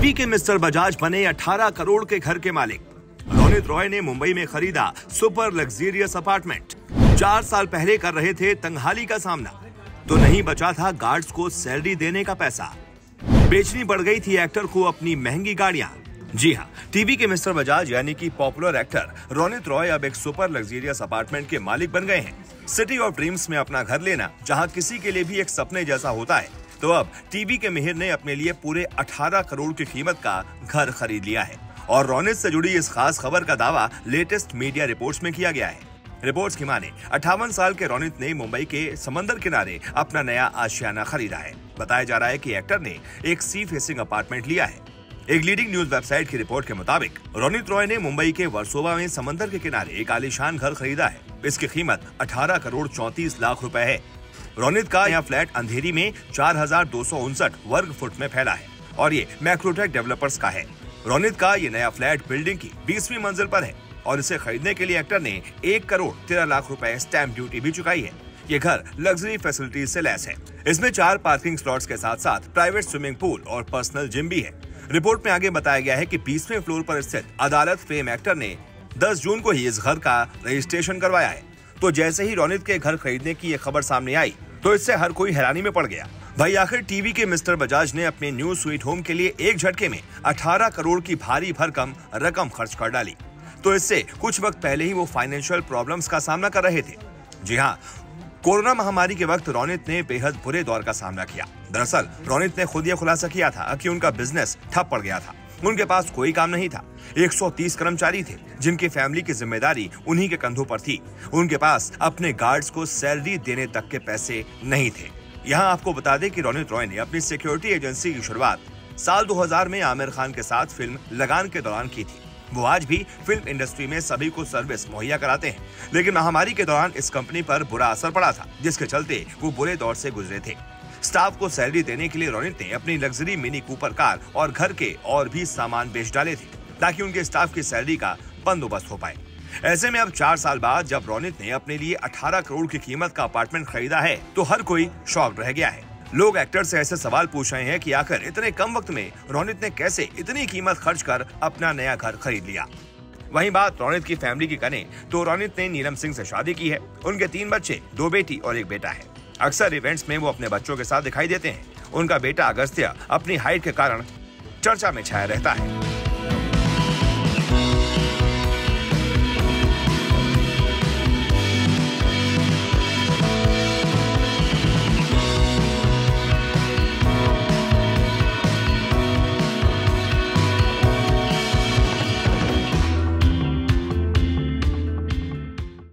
TV के mister Bajaj बने 18 करोड़ के घर के मालिक। रोनित रॉय ने मुंबई में खरीदा सुपर लग्जरियस अपार्टमेंट। 4 साल पहले कर रहे थे तंगहाली का सामना, तो नहीं बचा था गार्ड्स को सैलरी देने का पैसा। बेचनी पड़ गई थी एक्टर को अपनी महंगी गाड़ियां। जी हाँ, टीवी के मिस्टर बजाज यानी कि पॉपुलर एक्टर रोनित रॉय अब एक सुपर लग्जरियस अपार्टमेंट के मालिक बन गए हैं। सिटी ऑफ ड्रीम्स में अपना घर लेना जहाँ किसी के लिए भी एक सपने जैसा होता है, तो अब टीवी के मिहिर ने अपने लिए पूरे 18 करोड़ की कीमत का घर खरीद लिया है। और रोनित से जुड़ी इस खास खबर का दावा लेटेस्ट मीडिया रिपोर्ट्स में किया गया है। रिपोर्ट्स की माने 58 साल के रोनित ने मुंबई के समंदर किनारे अपना नया आशियाना खरीदा है। बताया जा रहा है कि एक्टर ने एक सी फेसिंग अपार्टमेंट लिया है। एक लीडिंग न्यूज वेबसाइट की रिपोर्ट के मुताबिक रोनित रॉय ने मुंबई के वर्सोवा में समंदर के किनारे एक आलीशान घर खरीदा है। इसकी कीमत 18 करोड़ 34 लाख रुपए है। रोनित का यह फ्लैट अंधेरी में 4259 वर्ग फुट में फैला है और ये मैक्रोटेक डेवलपर्स का है। रोनित का ये नया फ्लैट बिल्डिंग की 20वीं मंजिल पर है और इसे खरीदने के लिए एक्टर ने 1 करोड़ 13 लाख रुपए स्टैंप ड्यूटी भी चुकाई है। ये घर लग्जरी फैसिलिटीज से लैस है। इसमें 4 पार्किंग स्लॉट्स के साथ साथ प्राइवेट स्विमिंग पूल और पर्सनल जिम भी है। रिपोर्ट में आगे बताया गया है कि 20वें फ्लोर पर स्थित अदालत फेम एक्टर ने 10 जून को ही इस घर का रजिस्ट्रेशन करवाया है। तो जैसे ही रोनित के घर खरीदने की ये खबर सामने आई तो इससे हर कोई हैरानी में पड़ गया। भाई आखिर टीवी के मिस्टर बजाज ने अपने न्यू स्वीट होम के लिए एक झटके में 18 करोड़ की भारी भरकम रकम खर्च कर डाली। तो इससे कुछ वक्त पहले ही वो फाइनेंशियल प्रॉब्लम्स का सामना कर रहे थे। जी हाँ, कोरोना महामारी के वक्त रोनित ने बेहद बुरे दौर का सामना किया। दरअसल रोनित ने खुद ये खुलासा किया था कि उनका बिजनेस ठप पड़ गया था। उनके पास कोई काम नहीं था। 130 कर्मचारी थे जिनकी फैमिली की जिम्मेदारी उन्हीं के कंधों पर थी। उनके पास अपने गार्ड्स को सैलरी देने तक के पैसे नहीं थे। यहाँ आपको बता दें कि रोनित रॉय ने अपनी सिक्योरिटी एजेंसी की शुरुआत साल 2000 में आमिर खान के साथ फिल्म लगान के दौरान की थी। वो आज भी फिल्म इंडस्ट्री में सभी को सर्विस मुहैया कराते हैं, लेकिन महामारी के दौरान इस कंपनी पर बुरा असर पड़ा था, जिसके चलते वो बुरे दौर से गुजरे थे। स्टाफ को सैलरी देने के लिए रोनित ने अपनी लग्जरी मिनी कूपर कार और घर के और भी सामान बेच डाले थे ताकि उनके स्टाफ की सैलरी का बंदोबस्त हो पाए। ऐसे में अब 4 साल बाद जब रोनित ने अपने लिए 18 करोड़ की कीमत का अपार्टमेंट खरीदा है तो हर कोई शॉक्ड रह गया है। लोग एक्टर से ऐसे सवाल पूछ रहे हैं कि आखिर इतने कम वक्त में रोनित ने कैसे इतनी कीमत खर्च कर अपना नया घर खरीद लिया। वहीं बात रोनित की फैमिली की करें तो रोनित ने नीलम सिंह से शादी की है। उनके 3 बच्चे, 2 बेटी और 1 बेटा है। अक्सर इवेंट्स में वो अपने बच्चों के साथ दिखाई देते हैं। उनका बेटा अगस्त्य अपनी हाइट के कारण चर्चा में छाया रहता है।